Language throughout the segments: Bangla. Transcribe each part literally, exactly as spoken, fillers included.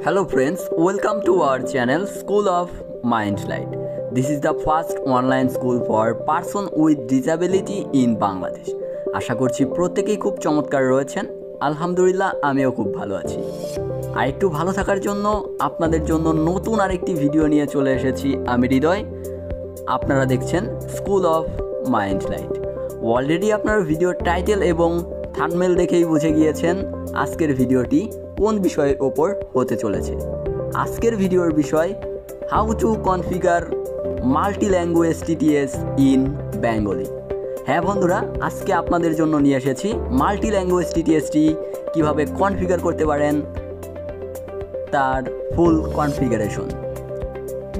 Hello friends, welcome to our channel School of Mind Light. This is the first online school for person with disability in Bangladesh. আশা করছি প্রত্যেকেই খুব চমৎকার রয়েছেন। আলহামদুলিল্লাহ আমিও খুব ভালো আছি। আর একটু ভালো থাকার জন্য আপনাদের জন্য নতুন আরেকটি ভিডিও নিয়ে চলে এসেছি আমি হৃদয়। আপনারা দেখছেন school of mind light. Already আপনারা ভিডিও টাইটেল এবং থাম্বনেল দেখেই বুঝে গিয়েছেন আজকের ভিডিওটি কোন বিষয়ের ওপর হতে চলেছে। আজকের ভিডিওর বিষয় how to configure multi language TTS in Bengali. হ্যাঁ বন্ধুরা, আজকে আপনাদের জন্য নিয়ে এসেছি মাল্টি ল্যাঙ্গুয়েজ টিটিএসটি কীভাবে কনফিগার করতে পারেন তার ফুল কনফিগারেশন।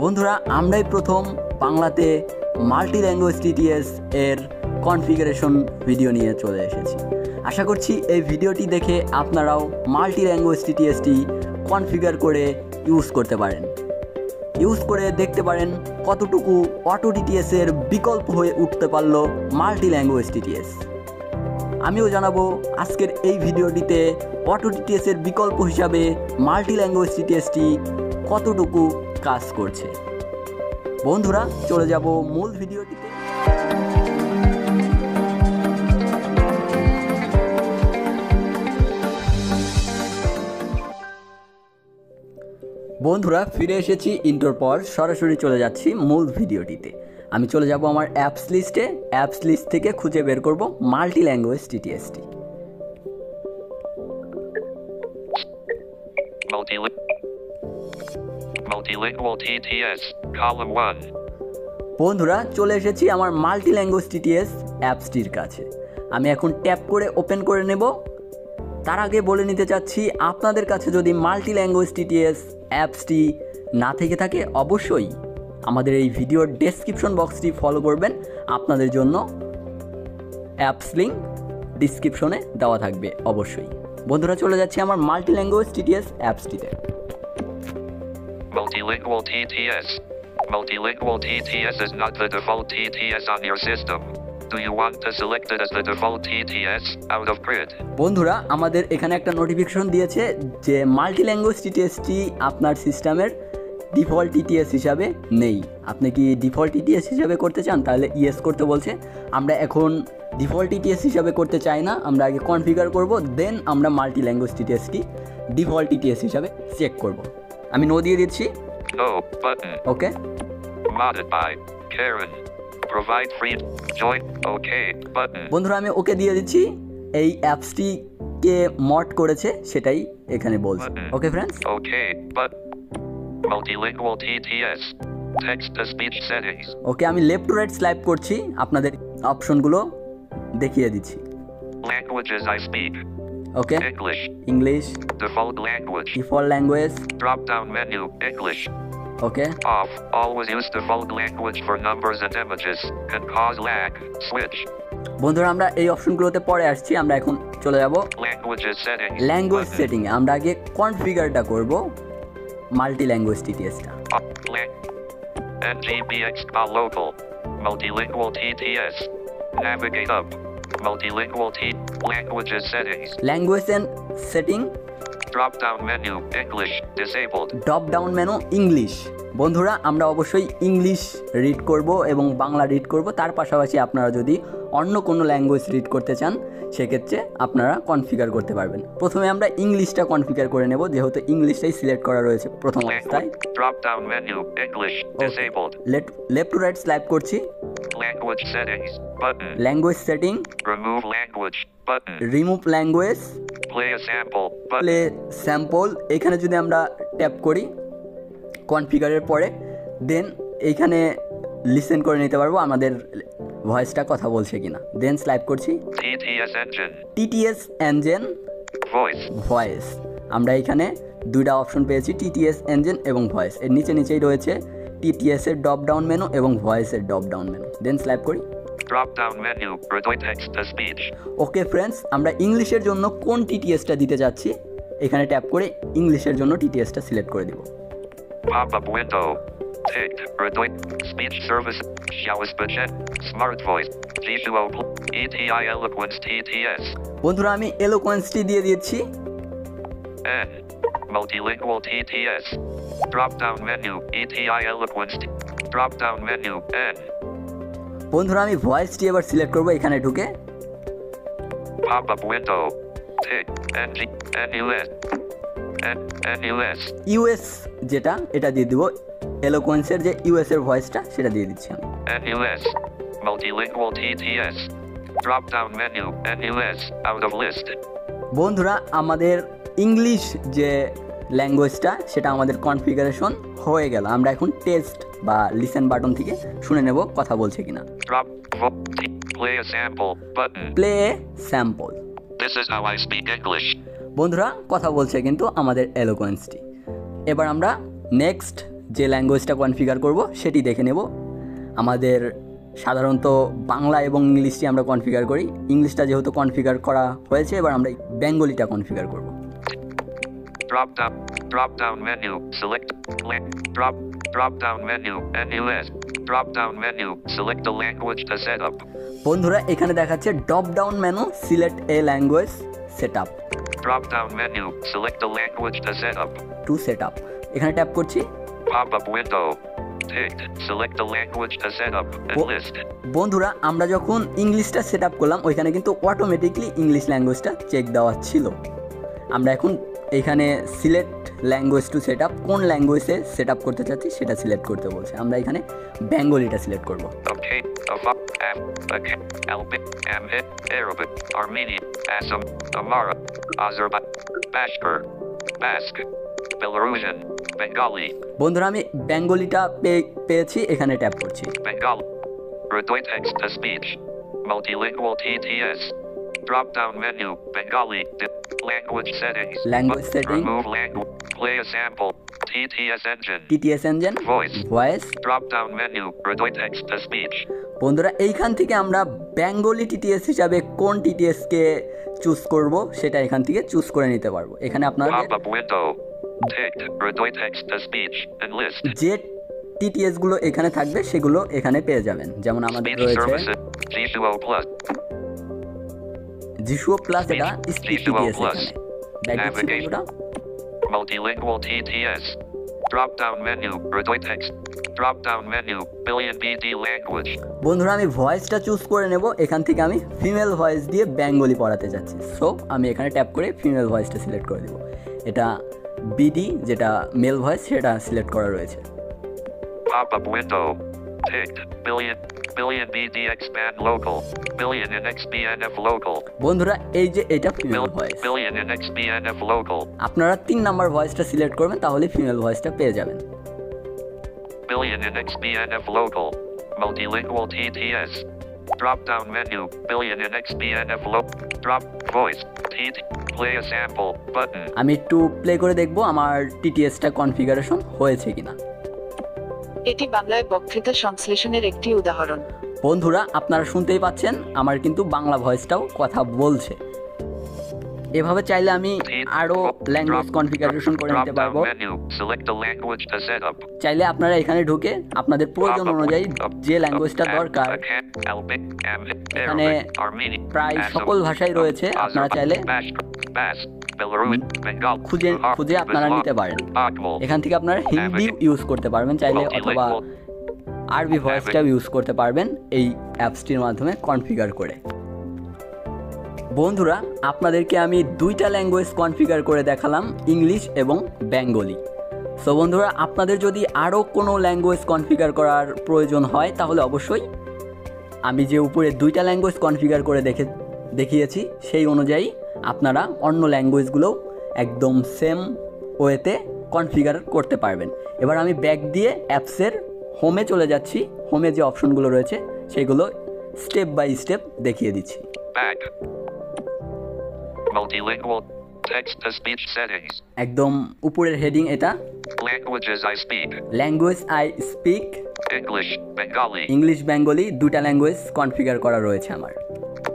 বন্ধুরা, আমরাই প্রথম বাংলাতে মাল্টি ল্যাঙ্গুয়েজ টিটিএস এর কনফিগারেশন ভিডিও নিয়ে চলে এসেছি। আশা করছি এই ভিডিওটি দেখে আপনারাও মাল্টি ল্যাঙ্গুয়েজ টিটিএসটি কনফিগার করে ইউজ করতে পারেন, ইউজ করে দেখতে পারেন কতটুকু অটো টিটিএসের বিকল্প হয়ে উঠতে পারল মাল্টি ল্যাঙ্গুয়েজ টিটিএস। আমিও জানাবো আজকের এই ভিডিওটিতে অটো টিটিএসের বিকল্প হিসাবে মাল্টি ল্যাঙ্গুয়েজ টিটিএসটি কতটুকু কাজ করছে। বন্ধুরা, চলে যাব মূল ভিডিওটিতে। বন্ধুরা, ফিরে এসেছি ইন্টার পর সরাসরি চলে যাচ্ছি মূল ভিডিওটিতে। আমি চলে যাব আমার অ্যাপস লিস্টে। অ্যাপস লিস্ট থেকে খুঁজে বের করব মাল্টি ল্যাঙ্গুয়েজ টিটিএসটি। বন্ধুরা, চলে এসেছি আমার মাল্টি ল্যাঙ্গুয়েজ টিটিএস অ্যাপসটির কাছে। আমি এখন ট্যাপ করে ওপেন করে নেব। তার আগে বলে নিতে চাচ্ছি, আপনাদের কাছে যদি মাল্টি ল্যাঙ্গুয়েজ টিটিএস অ্যাপসটি না থেকে থাকে অবশ্যই আমাদের এই ভিডিওর ডেসক্রিপশন বক্সটি ফলো করবেন। আপনাদের জন্য অ্যাপস লিঙ্ক ডিসক্রিপশনে দেওয়া থাকবে অবশ্যই। বন্ধুরা, চলে যাচ্ছি আমার মাল্টি ল্যাঙ্গুয়েজ টিটিএস অ্যাপসটিতে। বন্ধুরা, আমাদের এখানে একটা নোটিফিকেশন দিয়েছে যে মাল্টি ল্যাঙ্গুয়েজ টিটিএসটি আপনার সিস্টেমের ডিফল্ট টিটিএস হিসাবে নেই। আপনি কি ডিফল্ট টিটিএস হিসাবে করতে চান? তাহলে ইয়েস করতে বলছে। আমরা এখন ডিফল্ট টিটিএস হিসাবে করতে চাই না, আমরা আগে কনফিগার করব, দেন আমরা মাল্টি ল্যাঙ্গুয়েজ টিটিএসটি ডিফল্ট টিটিএস হিসাবে চেক করব। আমি নো দিয়ে দিচ্ছি। ওকে, provide free join okay button. বন্ধুরা, আমি ওকে দিয়ে দিচ্ছি। এই অ্যাপসটি কে মড করেছে সেটাই এখানে বলছে। Okay friends okay but multi language TTS text to speech settings. Okay, আমি লেফট টু রাইট স্লাইড করছি, আপনাদের অপশনগুলো দেখিয়ে দিচ্ছি। languages I speak okay english english default language default language drop down menu english Okay. Off. Always use default language for numbers and images. Can cause lag. Switch. বন্ধুরা, আমরা এই অপশনগুলোতে পরে আসছি। আমরা এখন চলে যাব languages setting. Language setting. আমরা আগে কনফিগারটা করব মাল্টি ল্যাঙ্গুয়েজ টিটিএসটা। NGBX local. Multilingual TTS. Navigate up. Multilingual T languages settings. Language and setting. Drop down menu English disabled. Drop down menu English. বন্ধুরা, আমরা অবশ্যই ইংলিশ রিড করব এবং বাংলা রিড করব। তার পাশাপাশি আপনারা যদি অন্য কোনো ল্যাঙ্গুয়েজ রিড করতে চান সেক্ষেত্রে আপনারা কনফিগার করতে পারবেন। প্রথমে আমরা ইংলিশটা কনফিগার করে নেব, যেহেতু ইংলিশটাই সিলেক্ট করা রয়েছে প্রথম অবস্থায়। Drop down menu English disabled. Left to right slide করছি। Language settings button. Language setting. Remove language button. Remove language. Play a sample. Play sample. এখানে যদি আমরা ট্যাপ করি কনফিগারের পরে, দেন এইখানে লিসেন করে নিতে পারবো আমাদের ভয়েসটা কথা বলছে কিনা। দেন স্লাইড করছি। TTS engine TTS engine voice voice আমরা এখানে দুইটা অপশন পেয়েছি, টিটিএস ইঞ্জিন এবং ভয়েস। এর নিচে নিচেই রয়েছে টিটিএস এর ড্রপ ডাউন মেনু এবং ভয়েসের ড্রপ ডাউন মেনু। দেন স্লাইড করি। drop-down menu, reduce text to speech. Okay friends, আমরা ইংলিশের জন্য কোন টিটিএসটা দিতে যাচ্ছি, এখানে ট্যাপ করে ইংলিশের জন্য টিটিএসটা সিলেক্ট করে দেব। Pop-up window. Tick, reduce speech service, Shows budget, smart voice, visual, E T I Eloquence T T S. বন্ধুরা আমি Eloquence-টি দিয়ে দিয়েছি। And multilingual T T S. Drop-down menu, E T I Eloquence. Drop-down menu, and বন্ধুরা আমি ভয়েসটি এবার সিলেক্ট করব এখানে ঢুকে। Pop-up window. Tick, and U S. And U S. U S যেটা এটা দিয়ে দেব, Eloquence-এর যে U S এর ভয়েসটা সেটা দিয়ে দিচ্ছি আমি। And U S. Multilingual T T S. Drop-down menu, and U S out of list. বন্ধুরা আমাদের ইংলিশ যে ল্যাঙ্গুয়েজটা সেটা আমাদের কনফিগারেশন হয়ে গেল। আমরা এখন টেস্ট বা লিসেন বাটন থেকে শুনে নেব কথা বলছে কিনা। Play sample. বন্ধুরা কথা বলছে কিন্তু আমাদের Eloquence-টি। এবার আমরা নেক্সট যে ল্যাঙ্গুয়েজটা কনফিগার করব সেটি দেখে নেব। আমাদের সাধারণত বাংলা এবং ইংলিশটি আমরা কনফিগার করি, ইংলিশটা যেহেতু কনফিগার করা হয়েছে এবার আমরা বেঙ্গলিটা কনফিগার করব। Drop down, drop down menu, select, click, drop, drop down menu, and U S. Drop down menu, select the language to set up. বন্ধুরা এখানে দেখাচ্ছে drop down menu, select a language setup. Drop down menu, select the language to set up. To set up. এখানে ট্যাপ করছি। Pop up window. Tick, select the language to set up and list. বন্ধুরা আমরা যখন ইংলিশটা সেট আপ করলাম ওইখানে কিন্তু অটোমেটিক্যালি ইংলিশ ল্যাঙ্গুয়েজটা চেক দেওয়া ছিল। আমরা এখন এইখানে select language to set up, কোন ল্যাঙ্গুয়েজে সেট আপ করতে চাচ্ছি সেটা সিলেক্ট করতে বলছে। আমরা এখানে বেঙ্গলিটা সিলেক্ট করব। বন্ধুরা আমি বেঙ্গলিটা পেয়েছি, এখানে ট্যাপ করছি। Drop down menu, Bengali, language settings, language settings, remove language, play a sample, T T S engine, T T S engine, voice, voice, drop down menu, reduce text to speech. বন্ধুরা এইখান থেকে আমরা বেঙ্গলি টিটিএস হিসাবে কোন টিটিএস কে চুজ করব সেটা এখান থেকে চুজ করে নিতে পারবো। এখানে আপনারা যে টিটিএস গুলো এখানে থাকবে সেগুলো এখানে পেয়ে যাবেন, যেমন আমাদের রয়েছে জিসুও প্লাস, এটা স্পিচ টিটিএস, এখানে multilingual T T S, drop down menu, reduce text, drop down menu, billion B D language. বন্ধুরা আমি ভয়েসটা চুজ করে নেব, এখান থেকে আমি ফিমেল ভয়েস দিয়ে বেঙ্গলি পড়াতে যাচ্ছি। সো আমি এখানে ট্যাপ করে ফিমেল ভয়েসটা সিলেক্ট করে দেব। এটা B D যেটা মেল ভয়েস সেটা সিলেক্ট করা রয়েছে। Pop up window, tick, billion billion B D expand local, billion in X B N F local. বন্ধুরা এই যে এটা female voice, billion in X B N F local, আপনারা তিন নাম্বার ভয়েসটা সিলেক্ট করবেন তাহলে ফিমেল ভয়েসটা পেয়ে যাবেন। Billion in X B N F local, multilingual T T S, drop down menu, billion in X B N F local, drop voice, T T S, play a sample button. আমি একটু প্লে করে দেখব আমার টিটিএসটা কনফিগারেশন হয়েছে কিনা। এটি বাংলায় বক্তৃতা সংশ্লেষণের একটি উদাহরণ। বন্ধুরা আপনারা শুনতেই পাচ্ছেন আমার কিন্তু বাংলা ভয়েসটাও কথা বলছে। এভাবে চাইলে আমি আরো ল্যাঙ্গুয়েজ কনফিগারেশন করে নিতে পারবো। চাইলে আপনারা এখানে ঢুকে আপনাদের প্রয়োজন অনুযায়ী যে ল্যাঙ্গুয়েজটা দরকার, এখানে প্রায় সকল ভাষাই রয়েছে, আপনারা চাইলে খুঁজে খুঁজে আপনারা নিতে পারেন। এখান থেকে আপনারা হিন্দি ইউজ করতে পারবেন চাইলে, অথবা আরবি ভয়েসটাও ইউজ করতে পারবেন এই অ্যাপসটির মাধ্যমে কনফিগার করে। বন্ধুরা আপনাদেরকে আমি দুইটা ল্যাঙ্গুয়েজ কনফিগার করে দেখালাম, ইংলিশ এবং বেঙ্গলি। সো বন্ধুরা আপনাদের যদি আরও কোনো ল্যাঙ্গুয়েজ কনফিগার করার প্রয়োজন হয় তাহলে অবশ্যই আমি যে উপরে দুইটা ল্যাঙ্গুয়েজ কনফিগার করে দেখে দেখিয়েছি সেই অনুযায়ী আপনারা অন্য ল্যাঙ্গুয়েজগুলোও একদম সেম ওয়েতে কনফিগার করতে পারবেন। এবার আমি ব্যাক দিয়ে অ্যাপসের হোমে চলে যাচ্ছি। হোমে যে অপশনগুলো রয়েছে সেগুলো স্টেপ বাই স্টেপ দেখিয়ে দিচ্ছি। Multilingual text to speech settings, একদম উপরের হেডিং এটা, languages I speak, language I speak, English, Bengali. English, Bengali দুটা language কনফিগার করা রয়েছে আমার।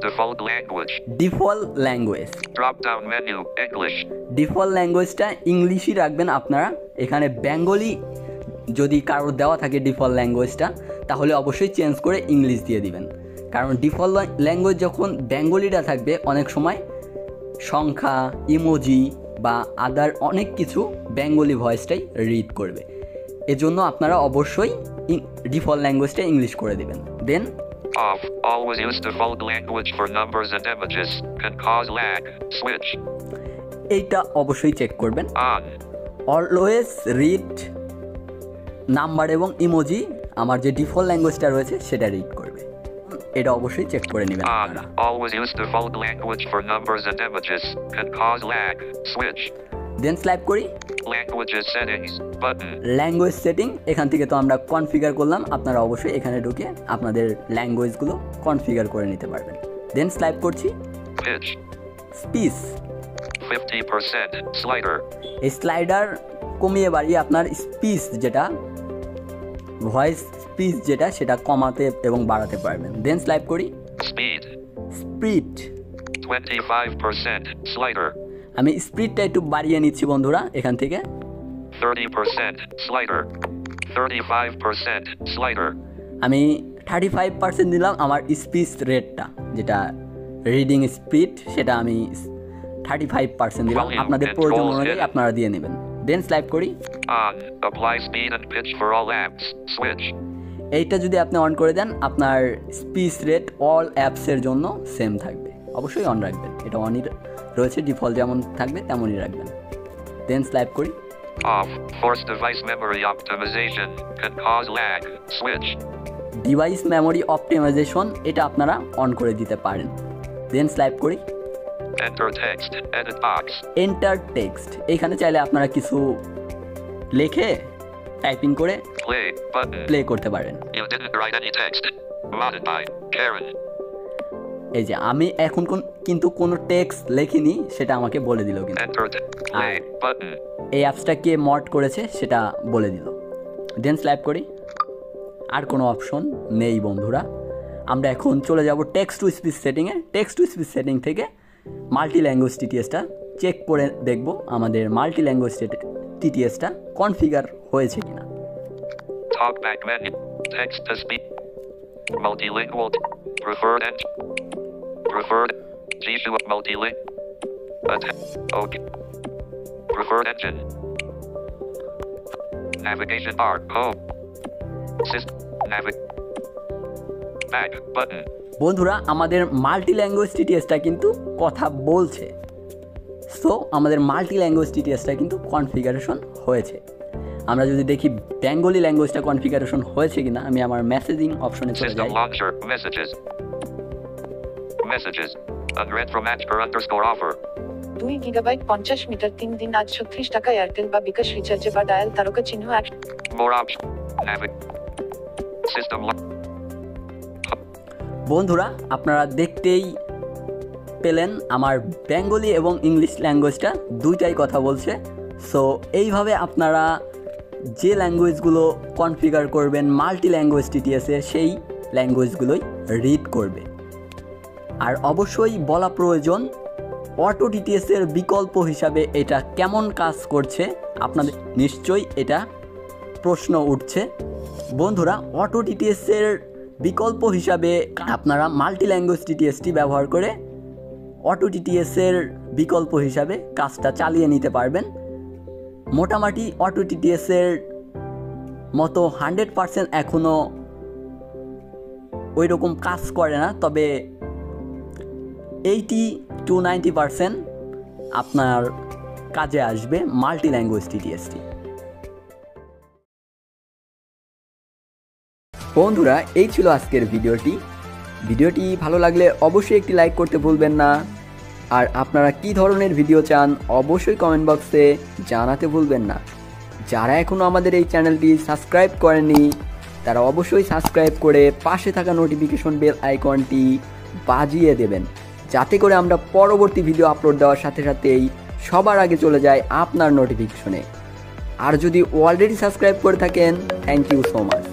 Default language. Default language. Drop down menu English. Default languageটা ইংলিশই রাখবেন আপনারা। এখানে বেঙ্গলি যদি কারো দেওয়া থাকে ডিফল্ট ল্যাঙ্গুয়েজটা, তাহলে অবশ্যই চেঞ্জ করে ইংলিশ দিয়ে দিবেন, কারণ ডিফল্ট ল্যাঙ্গুয়েজ যখন বেঙ্গলিটা থাকবে অনেক সময় সংখ্যা, ইমোজি বা আদার অনেক কিছু বেঙ্গলি ভয়েসটাই রিড করবে, এজন্য আপনারা অবশ্যই ডিফল্ট ল্যাঙ্গুয়েজটা ইংলিশ করে দেবেন। Then off, always use default language for numbers and images can cause lag, switch, এটা অবশ্যই চেক করবেন। অন, অলওয়েজ রিড নাম্বার এবং ইমোজি, আমার যে ডিফল্ট ল্যাঙ্গুয়েজটা রয়েছে সেটা রিড করবে, এটা অবশ্যই চেক করে নেবেন। Always use default language for numbers and images can cause lag, switch. Then slide করি language settings button, language setting এখান থেকে তো আমরা কনফিগার করলাম, আপনারা অবশ্যই এখানে ঢুকে আপনাদের ল্যাঙ্গুয়েজগুলো কনফিগার করে নিতে পারবেন। দেন স্লাইড করছি স্পিচ পঞ্চাশ শতাংশ স্লাইডার, এই স্লাইডার কমিয়ে বাড়িয়ে আপনার স্পিচ যেটা ভয়েস স্পিচ যেটা সেটা কমাতে এবং বাড়াতে পারবেন। দেন স্লাইড করি স্পিড, স্পিড পঁচিশ শতাংশ স্লাইডার, আমি স্পিডটা একটু বাড়িয়ে নিচ্ছি বন্ধুরা এখান থেকে, ত্রিশ শতাংশ স্লাইডার, পঁয়ত্রিশ শতাংশ স্লাইডার, আমি পঁয়ত্রিশ শতাংশ দিলাম আমার স্পিচ রেটটা যেটা রিডিং স্পিড সেটা আমি পঁয়ত্রিশ শতাংশ দিলাম, আপনাদের প্রয়োজন অনুযায়ী আপনারা দিয়ে নেবেন। দেন স্লাইড করি on, apply speed and pitch for all apps, switch, এইটা যদি আপনি অন করে দেন আপনার স্পিচ রেট অল অ্যাপস এর জন্য সেম থাকবে, অবশ্যই অন রাখবেন, এটা অনই রয়েছে, ডিফল্ট যেমন থাকবে তেমনই রাখবেন। দেন স্লাইড করি off, force device memory optimization can cause lag, switch, device memory optimization এটা আপনারা অন করে দিতে পারেন। দেন স্লাইড করি enter text, edit box, enter text এখানে চাইলে আপনারা কিছু লিখে টাইপিং করে প্লে করতে পারেন। এই যে আমি এখন কোন কিন্তু কোনো টেক্সট লেখিনি সেটা আমাকে বলে দিল, কিন্তু এই অ্যাপসটা কে মড করেছে সেটা বলে দিল। দেন স্লাইড করি, আর কোনো অপশন নেই বন্ধুরা, আমরা এখন চলে যাব টেক্সট টু স্পিচ সেটিংয়ে। টেক্সট টু স্পিচ সেটিং থেকে মাল্টি ল্যাঙ্গুয়েজ টিটিএসটা চেক করে দেখব আমাদের মাল্টি ল্যাঙ্গুয়েজ টিটিএসটা কনফিগার হয়েছে কিনা। Preferred G two multi-link okay. Preferred engine navigation bar home system navig back button. বন্ধুরা আমাদের মাল্টি ল্যাঙ্গুয়েজ টিটিএসটা কিন্তু কথা বলছে, সো আমাদের মাল্টি ল্যাঙ্গুয়েজ টিটিএসটা কিন্তু কনফিগারেশন হয়েছে। আমরা যদি দেখি বেঙ্গলি ল্যাঙ্গুয়েজটা কনফিগারেশন হয়েছে কিনা, আমি আমার মেসেজিং অপশনে চলে যাই। Messages. Unread from Ashper underscore offer. দুই গিগাবাইট পঞ্চাশ মিটার তিন দিন আজ ছত্রিশ টাকা এয়ারটেল বা বিকাশ রিচার্জে বা ডায়াল তারকা চিহ্ন এক। More options. System lock. বন্ধুরা আপনারা দেখতেই পেলেন আমার বেঙ্গলি এবং ইংলিশ ল্যাঙ্গুয়েজটা দুইটাই কথা বলছে। সো এইভাবে আপনারা যে ল্যাঙ্গুয়েজগুলো কনফিগার করবেন মাল্টি ল্যাঙ্গুয়েজ টিটিএসে সেই ল্যাঙ্গুয়েজগুলোই রিড করবে। আর অবশ্যই বলা প্রয়োজন অটো টিটিএসের বিকল্প হিসাবে এটা কেমন কাজ করছে, আপনাদের নিশ্চয়ই এটা প্রশ্ন উঠছে বন্ধুরা। অটো টিটিএসের বিকল্প হিসাবে আপনারা মাল্টি ল্যাঙ্গুয়েজ টিটিএসটি ব্যবহার করে অটো টিটিএসের বিকল্প হিসাবে কাজটা চালিয়ে নিতে পারবেন। মোটামুটি অটো টিটিএসের মতো হান্ড্রেড পারসেন্ট এখনও ওই রকম কাজ করে না, তবে আশি টু নব্বই পারসেন্ট আপনার কাজে আসবে মাল্টি ল্যাঙ্গুয়েজ টিটিএসটি। বন্ধুরা এই ছিল আজকের ভিডিওটি, ভিডিওটি ভালো লাগলে অবশ্যই একটি লাইক করতে ভুলবেন না, আর আপনারা কি ধরনের ভিডিও চান অবশ্যই কমেন্ট বক্সে জানাতে ভুলবেন না। যারা এখনও আমাদের এই চ্যানেলটি সাবস্ক্রাইব করেননি তারা অবশ্যই সাবস্ক্রাইব করে পাশে থাকা নোটিফিকেশন বেল আইকনটি বাজিয়ে দেবেন, যাতে করে আমরা পরবর্তী ভিডিও আপলোড দেওয়ার সাথে সাথেই সবার আগে চলে যায় আপনার নোটিফিকেশনে। আর যদি অলরেডি সাবস্ক্রাইব করে থাকেন, থ্যাংক ইউ সো মাচ।